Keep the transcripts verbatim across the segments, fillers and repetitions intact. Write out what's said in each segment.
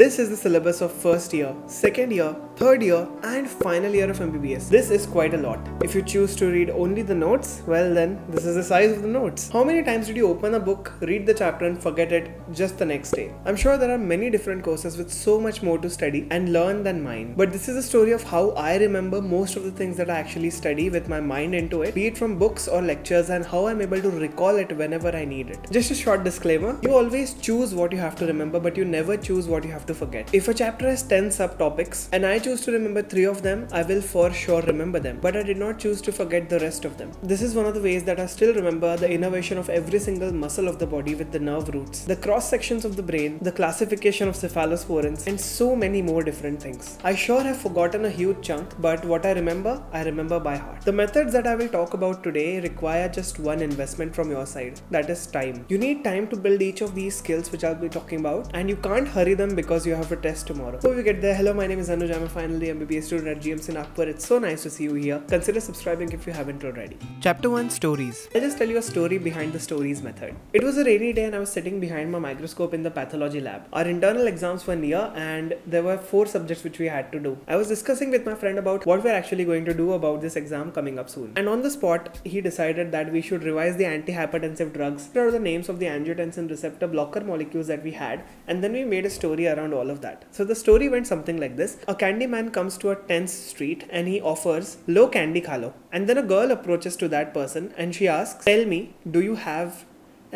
This is the syllabus of first year, second year, third year and final year of M B B S. This is quite a lot. If you choose to read only the notes, well then this is the size of the notes. How many times did you open a book, read the chapter and forget it just the next day? I'm sure there are many different courses with so much more to study and learn than mine. But this is a story of how I remember most of the things that I actually study with my mind into it, be it from books or lectures, and how I'm able to recall it whenever I need it. Just a short disclaimer, you always choose what you have to remember but you never choose what you have to forget. If a chapter has ten subtopics and I choose to remember three of them, I will for sure remember them, but I did not choose to forget the rest of them. This is one of the ways that I still remember the innervation of every single muscle of the body with the nerve roots, the cross sections of the brain, the classification of cephalosporins, and so many more different things. I sure have forgotten a huge chunk, but what I remember, I remember by heart. The methods that I will talk about today require just one investment from your side, that is time. You need time to build each of these skills which I'll be talking about, and you can't hurry them because you have a test tomorrow. Before we get there, hello, my name is Anuj. I'm a finally M B B S student at G M C Nagpur. It's so nice to see you here. Consider subscribing if you haven't already. Chapter one, Stories. I'll just tell you a story behind the stories method. It was a rainy day and I was sitting behind my microscope in the pathology lab. Our internal exams were near and there were four subjects which we had to do. I was discussing with my friend about what we're actually going to do about this exam coming up soon. And on the spot, he decided that we should revise the antihypertensive drugs. Here are the names of the angiotensin receptor blocker molecules that we had, and then we made a story around all of that. So the story went something like this. A candy man comes to a tense street and he offers, "Lo candy kha lo." And then a girl approaches to that person and she asks, "Tell me, do you have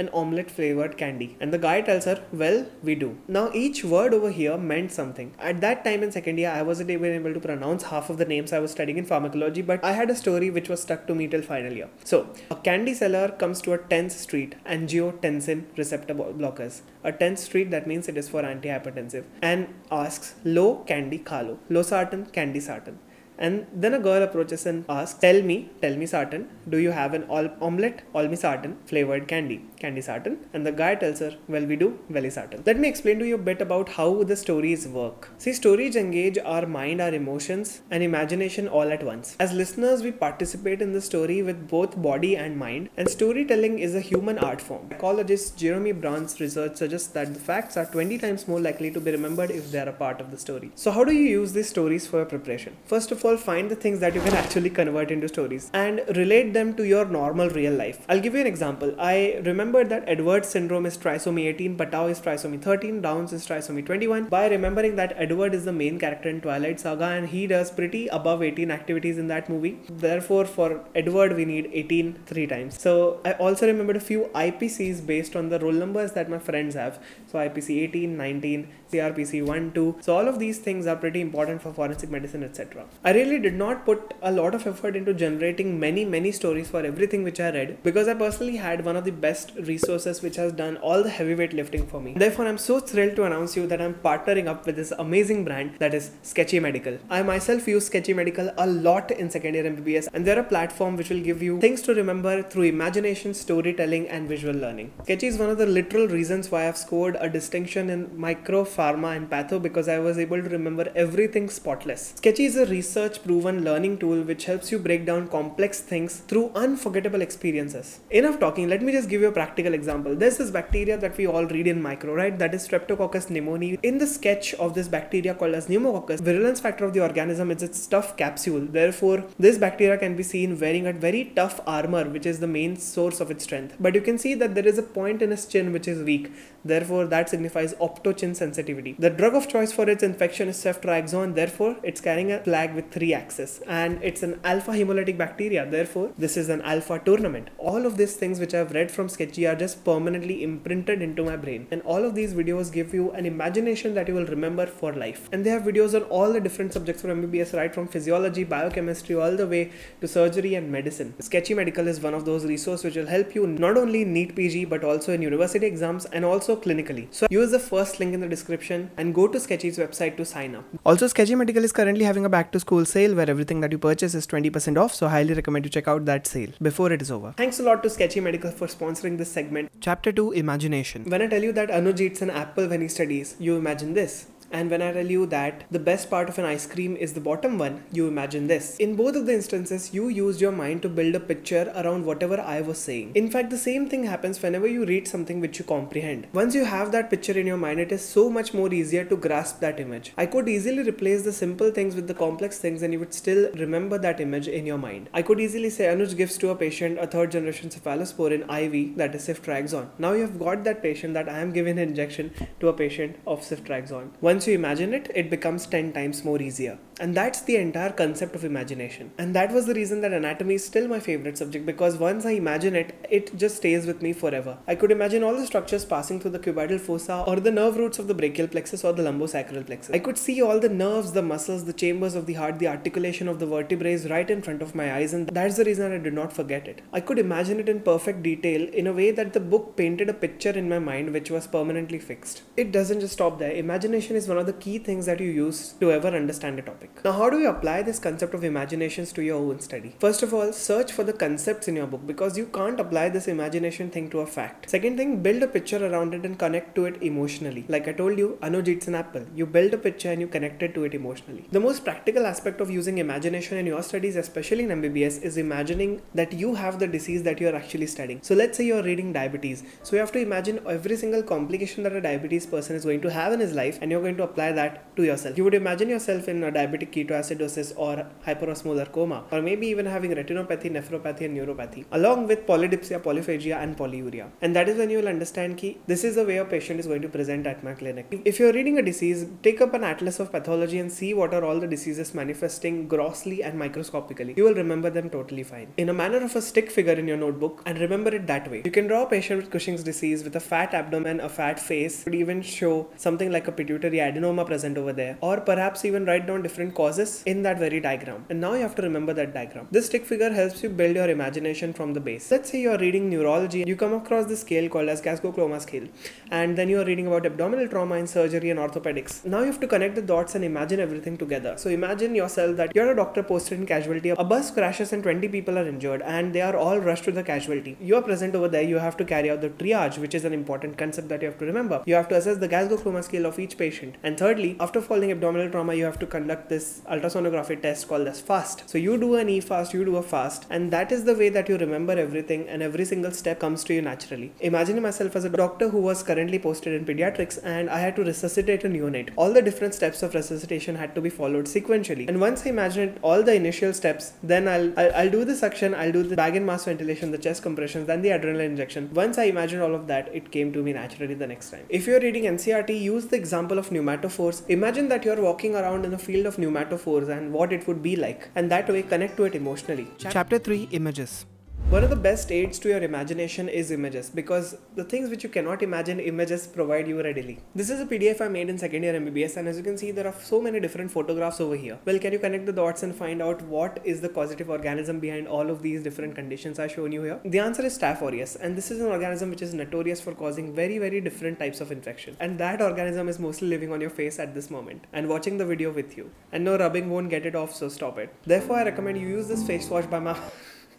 an omelette flavored candy?" And the guy tells her, "Well, we do." Now each word over here meant something. At that time in second year, I wasn't even able to pronounce half of the names I was studying in pharmacology, but I had a story which was stuck to me till final year. So a candy seller comes to a tense street, angiotensin receptor blockers. A tense street, that means it is for antihypertensive, and asks, "Lo candy kha lo." Lo sartan, candy sartan. And then a girl approaches and asks, "Tell me, tell me sartan, do you have an omelette, olmi sartan, flavored candy, candy sartan?" And the guy tells her, "Well, we do, veli sartan." Let me explain to you a bit about how the stories work. See, stories engage our mind, our emotions and imagination all at once. As listeners, we participate in the story with both body and mind, and storytelling is a human art form. Psychologist Jeremy Brown's research suggests that the facts are twenty times more likely to be remembered if they are a part of the story. So how do you use these stories for your preparation? First of find the things that you can actually convert into stories and relate them to your normal real life. I'll give you an example. I remembered that Edwards syndrome is trisomy eighteen, Patau is trisomy thirteen, Downs is trisomy twenty-one. By remembering that Edward is the main character in Twilight Saga and he does pretty above eighteen activities in that movie, therefore for Edward we need eighteen three times. So I also remembered a few I P Cs based on the roll numbers that my friends have. So I P C eighteen, nineteen, C R P C one, two. So all of these things are pretty important for forensic medicine, et cetera. I I really did not put a lot of effort into generating many many stories for everything which I read, because I personally had one of the best resources which has done all the heavyweight lifting for me. Therefore, I'm so thrilled to announce you that I'm partnering up with this amazing brand, that is Sketchy Medical. I myself use Sketchy Medical a lot in second year M B B S, and they're a platform which will give you things to remember through imagination, storytelling and visual learning. Sketchy is one of the literal reasons why I've scored a distinction in micro, pharma and patho, because I was able to remember everything spotless. Sketchy is a research proven learning tool which helps you break down complex things through unforgettable experiences. Enough talking, let me just give you a practical example. There's this bacteria that we all read in micro, right? That is Streptococcus pneumoniae. In the sketch of this bacteria called as pneumococcus, virulence factor of the organism is its tough capsule. Therefore, this bacteria can be seen wearing a very tough armor, which is the main source of its strength. But you can see that there is a point in its chin which is weak. Therefore, that signifies optochin sensitivity. The drug of choice for its infection is ceftriaxone. Therefore, it's carrying a flag with three axes, and it's an alpha hemolytic bacteria. Therefore, this is an alpha tournament. All of these things which I've read from Sketchy are just permanently imprinted into my brain, and all of these videos give you an imagination that you will remember for life. And they have videos on all the different subjects for M B B S, right from physiology, biochemistry, all the way to surgery and medicine. Sketchy Medical is one of those resources which will help you not only in NEET P G but also in university exams and also clinically. So use the first link in the description and go to Sketchy's website to sign up. Also, Sketchy Medical is currently having a back to school sale where everything that you purchase is twenty percent off, so highly recommend you check out that sale before it is over. Thanks a lot to Sketchy Medical for sponsoring this segment. Chapter two, Imagination. When I tell you that Anuj eats an apple when he studies, you imagine this. And when I tell you that the best part of an ice cream is the bottom one, you imagine this. In both of the instances, you used your mind to build a picture around whatever I was saying. In fact, the same thing happens whenever you read something which you comprehend. Once you have that picture in your mind, it is so much more easier to grasp that image. I could easily replace the simple things with the complex things and you would still remember that image in your mind. I could easily say Anuj gives to a patient a third generation cephalosporin I V, that is ceftriaxone. Now you have got that patient that I am giving an injection to a patient of ceftriaxone. Once you imagine it, it becomes ten times more easier. And that's the entire concept of imagination. And that was the reason that anatomy is still my favorite subject, because once I imagine it, it just stays with me forever. I could imagine all the structures passing through the cuboidal fossa or the nerve roots of the brachial plexus or the lumbosacral plexus. I could see all the nerves, the muscles, the chambers of the heart, the articulation of the vertebrae right in front of my eyes, and that's the reason I did not forget it. I could imagine it in perfect detail in a way that the book painted a picture in my mind which was permanently fixed. It doesn't just stop there. Imagination is one of the key things that you use to ever understand a topic. Now, how do you apply this concept of imaginations to your own study? First of all, search for the concepts in your book, because you can't apply this imagination thing to a fact. Second thing, build a picture around it and connect to it emotionally. Like I told you, Anuj eats an apple. You build a picture and you connect it to it emotionally. The most practical aspect of using imagination in your studies, especially in M B B S, is imagining that you have the disease that you are actually studying. So let's say you are reading diabetes. So you have to imagine every single complication that a diabetes person is going to have in his life, and you're going to apply that to yourself. You would imagine yourself in a diabetic ketoacidosis or hyperosmolar coma, or maybe even having retinopathy, nephropathy and neuropathy, along with polydipsia, polyphagia and polyuria. And that is when you will understand ki this is the way a patient is going to present at my clinic. If you're reading a disease, take up an atlas of pathology and see what are all the diseases manifesting grossly and microscopically. You will remember them totally fine. In a manner of a stick figure in your notebook, and remember it that way. You can draw a patient with Cushing's disease with a fat abdomen, a fat face, it could even show something like a pituitary adenoma present over there, or perhaps even write down different causes in that very diagram. And now you have to remember that diagram. This stick figure helps you build your imagination from the base. Let's say you are reading neurology, you come across this scale called as Glasgow coma scale, and then you are reading about abdominal trauma and surgery and orthopedics. Now you have to connect the dots and imagine everything together. So imagine yourself that you're a doctor posted in casualty, a bus crashes and twenty people are injured and they are all rushed to the casualty. You are present over there, you have to carry out the triage, which is an important concept that you have to remember. You have to assess the Glasgow coma scale of each patient. And thirdly, after following abdominal trauma, you have to conduct this ultrasonography test called as FAST. So you do an E FAST, you do a FAST, and that is the way that you remember everything and every single step comes to you naturally. Imagine myself as a doctor who was currently posted in pediatrics and I had to resuscitate a neonate. All the different steps of resuscitation had to be followed sequentially. And once I imagine it, all the initial steps, then I'll, I'll, I'll do the suction, I'll do the bag and mask ventilation, the chest compressions, then the adrenaline injection. Once I imagined all of that, it came to me naturally the next time. If you're reading N C R T, use the example of pneumatophores. Imagine that you're walking around in a field of pneumatophores and what it would be like, and that way connect to it emotionally. Chapter three, Images. One of the best aids to your imagination is images, because the things which you cannot imagine, images provide you readily. This is a P D F I made in second year M B B S, and as you can see, there are so many different photographs over here. Well, can you connect the dots and find out what is the causative organism behind all of these different conditions I've shown you here? The answer is Staph aureus, and this is an organism which is notorious for causing very very different types of infection, and that organism is mostly living on your face at this moment and watching the video with you. And no, rubbing won't get it off, so stop it. Therefore, I recommend you use this face wash by my...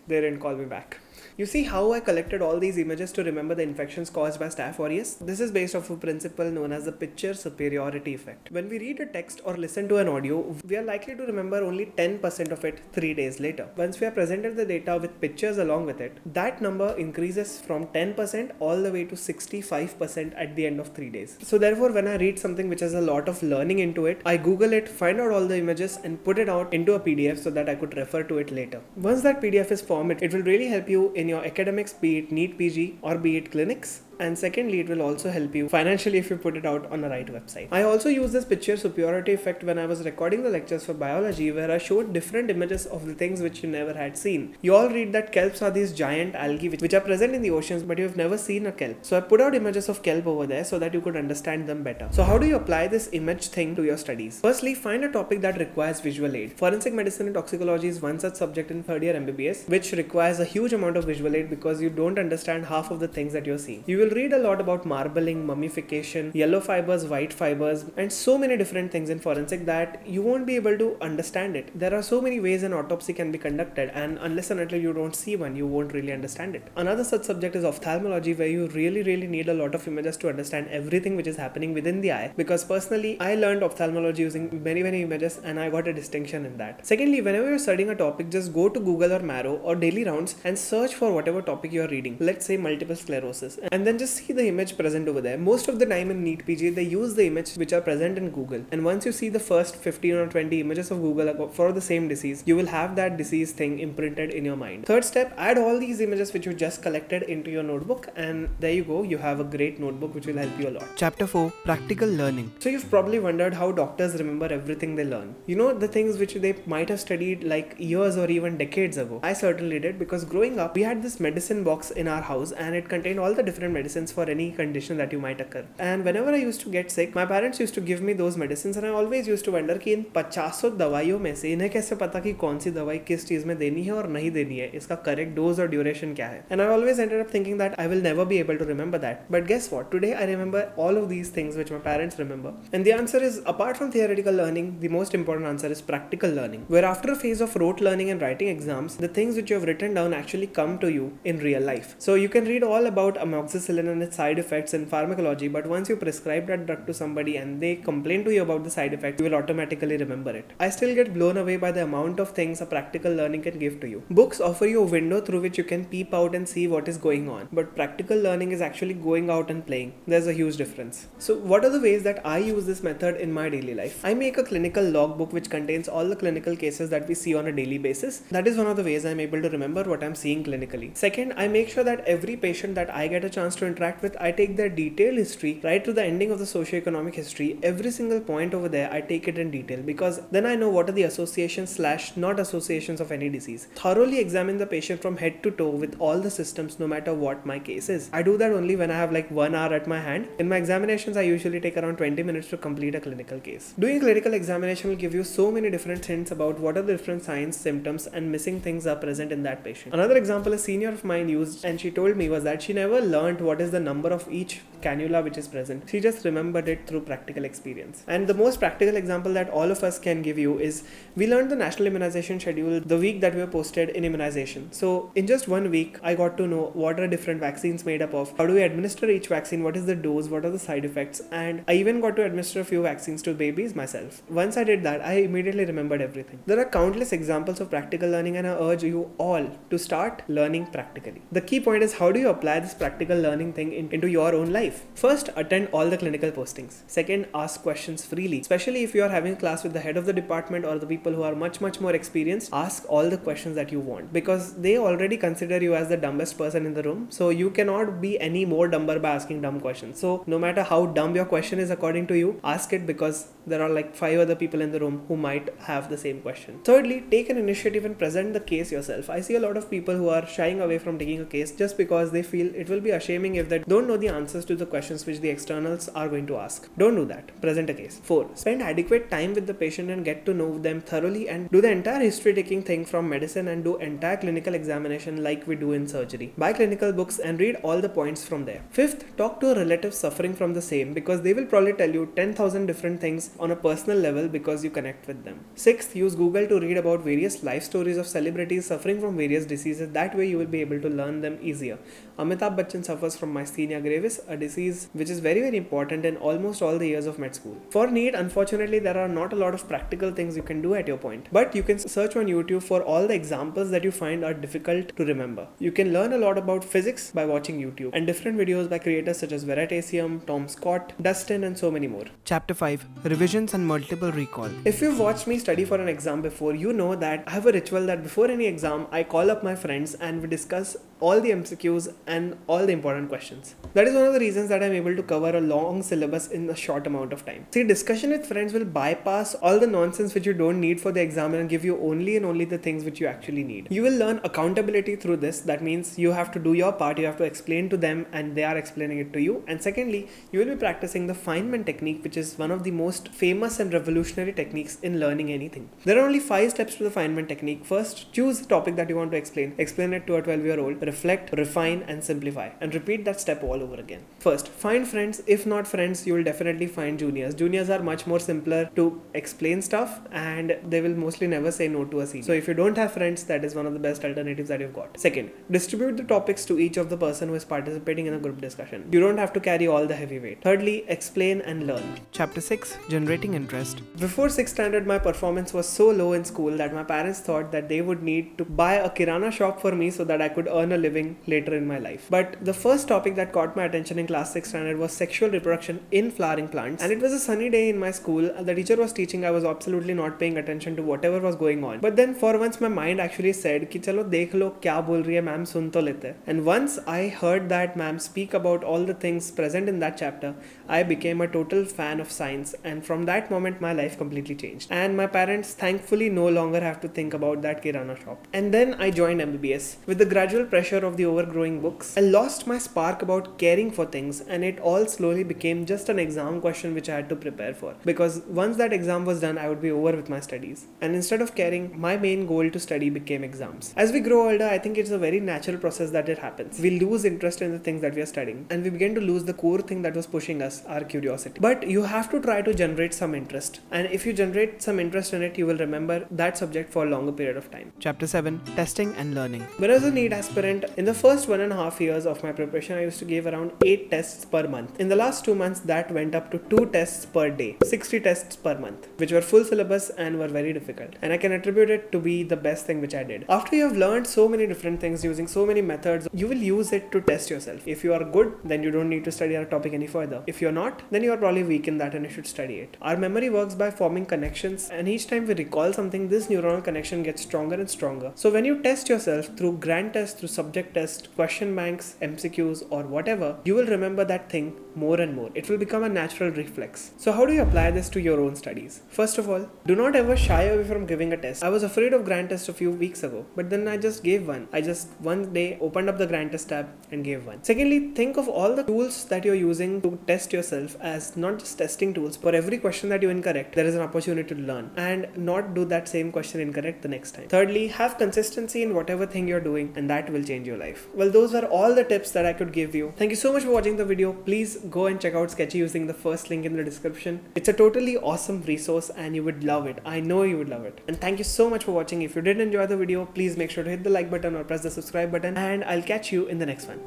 They didn't call me back. You see how I collected all these images to remember the infections caused by Staph aureus? This is based off a principle known as the picture superiority effect. When we read a text or listen to an audio, we are likely to remember only ten percent of it three days later. Once we are presented the data with pictures along with it, that number increases from ten percent all the way to sixty-five percent at the end of three days. So therefore, when I read something which has a lot of learning into it, I Google it, find out all the images and put it out into a P D F so that I could refer to it later. Once that P D F is formed, it, it will really help you in your academics, be it NEET P G or be it clinics. And secondly, it will also help you financially if you put it out on the right website. I also used this picture superiority effect when I was recording the lectures for biology, where I showed different images of the things which you never had seen. You all read that kelps are these giant algae which are present in the oceans, but you have never seen a kelp. So I put out images of kelp over there so that you could understand them better. So how do you apply this image thing to your studies? Firstly, find a topic that requires visual aid. Forensic medicine and toxicology is one such subject in third year M B B S, which requires a huge amount of visual aid because you don't understand half of the things that you're seeing. You will will read a lot about marbling, mummification, yellow fibers, white fibers, and so many different things in forensic that you won't be able to understand it. There are so many ways an autopsy can be conducted, and unless and until you don't see one, you won't really understand it. Another such subject is ophthalmology, where you really, really need a lot of images to understand everything which is happening within the eye, because personally, I learned ophthalmology using many, many images, and I got a distinction in that. Secondly, whenever you're studying a topic, just go to Google or Marrow or Daily Rounds and search for whatever topic you are reading. Let's say multiple sclerosis, and then just see the image present over there. Most of the time in NEET P G, they use the images which are present in Google. And once you see the first fifteen or twenty images of Google for the same disease, you will have that disease thing imprinted in your mind. Third step, add all these images which you just collected into your notebook, and there you go, you have a great notebook which will help you a lot. Chapter four, practical learning. So you've probably wondered how doctors remember everything they learn. You know, the things which they might have studied like years or even decades ago. I certainly did, because growing up, we had this medicine box in our house and it contained all the different medicines for any condition that you might occur. And whenever I used to get sick, my parents used to give me those medicines, and I always used to wonder कि इन पचासों दवाइयों में से इन्हें कैसे पता कि कौन सी दवाई किस चीज में देनी है और नहीं देनी है, इसका करेक्ट डोज और ड्यूरेशन क्या है. And I always ended up thinking that I will never be able to remember that. But guess what? Today I remember all of these things which my parents remember. And the answer is, apart from theoretical learning, the most important answer is practical learning, where after a phase of rote learning and writing exams, the things which you have written down actually come to you in real life. So you can read all about amoxicillin and its side effects in pharmacology, but once you prescribe that drug to somebody and they complain to you about the side effect, you will automatically remember it. I still get blown away by the amount of things a practical learning can give to you. Books offer you a window through which you can peep out and see what is going on, but practical learning is actually going out and playing. There's a huge difference. So what are the ways that I use this method in my daily life? I make a clinical logbook which contains all the clinical cases that we see on a daily basis. That is one of the ways I'm able to remember what I'm seeing clinically. Second, I make sure that every patient that I get a chance to interact with, I take their detailed history right to the ending of the socioeconomic history. Every single point over there, I take it in detail, because then I know what are the associations slash not associations of any disease. Thoroughly examine the patient from head to toe with all the systems, no matter what my case is. I do that only when I have like one hour at my hand. In my examinations, I usually take around twenty minutes to complete a clinical case. Doing a clinical examination will give you so many different hints about what are the different signs, symptoms, and missing things are present in that patient. Another example a senior of mine used and she told me was that she never learned what is the number of each cannula which is present. She just remembered it through practical experience. And the most practical example that all of us can give you is, we learned the national immunization schedule the week that we were posted in immunization. So in just one week, I got to know what are different vaccines made up of, how do we administer each vaccine, what is the dose, what are the side effects, and I even got to administer a few vaccines to babies myself. Once I did that, I immediately remembered everything. There are countless examples of practical learning, and I urge you all to start learning practically. The key point is, how do you apply this practical learning thing in, into your own life? First, attend all the clinical postings. Second, ask questions freely, especially if you are having class with the head of the department or the people who are much, much more experienced. Ask all the questions that you want, because they already consider you as the dumbest person in the room. So you cannot be any more dumber by asking dumb questions. So no matter how dumb your question is according to you, ask it, because there are like five other people in the room who might have the same question. Thirdly, take an initiative and present the case yourself. I see a lot of people who are shying away from taking a case just because they feel it will be ashaming if they don't know the answers to the questions which the externals are going to ask. Don't do that. Present a case. Four, spend adequate time with the patient and get to know them thoroughly, and do the entire history taking thing from medicine, and do entire clinical examination like we do in surgery. Buy clinical books and read all the points from there. Fifth, talk to a relative suffering from the same, because they will probably tell you ten thousand different things on a personal level because you connect with them. Sixth, use Google to read about various life stories of celebrities suffering from various diseases. That way you will be able to learn them easier. Amitabh Bachchan suffers from Myasthenia gravis, a disease which is very, very important in almost all the years of med school. For NEET, unfortunately, there are not a lot of practical things you can do at your point, but you can search on YouTube for all the examples that you find are difficult to remember. You can learn a lot about physics by watching YouTube and different videos by creators such as Veritasium, Tom Scott, Dustin, and so many more. Chapter five, revisions and multiple recall. If you've watched me study for an exam before, you know that I have a ritual that before any exam, I call up my friends and we discuss all the M C Qs and all the important questions. That is one of the reasons that I'm able to cover a long syllabus in a short amount of time. See, discussion with friends will bypass all the nonsense which you don't need for the exam and give you only and only the things which you actually need. You will learn accountability through this. That means you have to do your part, you have to explain to them and they are explaining it to you. And secondly, you will be practicing the Feynman technique, which is one of the most famous and revolutionary techniques in learning anything. There are only five steps to the Feynman technique. First, choose a topic that you want to explain. Explain it to a twelve year old. reflect, refine, and simplify. And repeat that step all over again. First, find friends. If not friends, you will definitely find juniors. Juniors are much more simpler to explain stuff and they will mostly never say no to a senior. So if you don't have friends, that is one of the best alternatives that you've got. Second, distribute the topics to each of the person who is participating in a group discussion. You don't have to carry all the heavy weight. Thirdly, explain and learn. Chapter six. Generating interest. Before sixth standard, my performance was so low in school that my parents thought that they would need to buy a kirana shop for me so that I could earn a living later in my life. But the first topic that caught my attention in class sixth standard was sexual reproduction in flowering plants. And it was a sunny day in my school. The teacher was teaching. I was absolutely not paying attention to whatever was going on. But then for once my mind actually said ki chalo dekh lo kya bol rahi hai ma'am sun to lete. And once I heard that ma'am speak about all the things present in that chapter, I became a total fan of science, and from that moment my life completely changed. And my parents thankfully no longer have to think about that kirana shop. And then I joined M B B S. With the gradual pressure of the overgrowing books, I lost my spark about caring for things, and it all slowly became just an exam question which I had to prepare for, because once that exam was done I would be over with my studies. And instead of caring, my main goal to study became exams. As we grow older, I think it's a very natural process that it happens. We lose interest in the things that we are studying and we begin to lose the core thing that was pushing us, our curiosity. But you have to try to generate some interest, and if you generate some interest in it, you will remember that subject for a longer period of time. Chapter seven. Testing and learning. When I was a NEET aspirant, in the first one and a half years of my preparation, I used to give around eight tests per month. In the last two months, that went up to two tests per day, sixty tests per month, which were full syllabus and were very difficult. And I can attribute it to be the best thing which I did. After you have learned so many different things using so many methods, you will use it to test yourself. If you are good, then you don't need to study our topic any further. If you're not, then you are probably weak in that and you should study it. Our memory works by forming connections, and each time we recall something, this neuronal connection gets stronger and stronger. So when you test yourself through grand tests, through subject tests, question banks, M C Qs or whatever, you will remember that thing more and more. It will become a natural reflex. So how do you apply this to your own studies? First of all, do not ever shy away from giving a test. I was afraid of grand tests a few weeks ago, but then I just gave one. I just one day opened up the grand test tab and gave one. Secondly, think of all the tools that you're using to test yourself as not just testing tools. For every question that you incorrect, there is an opportunity to learn and not do that same question incorrect the next time. Thirdly, have consistency in whatever thing you're doing, and that will change your life. Well, those were all the tips that I could give you. Thank you so much for watching the video. Please go and check out Sketchy using the first link in the description. It's a totally awesome resource and you would love it. I know you would love it. And thank you so much for watching. If you did enjoy the video, please make sure to hit the like button or press the subscribe button, and I'll catch you in the next one.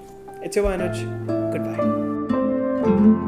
It's your boy Anuj. Goodbye.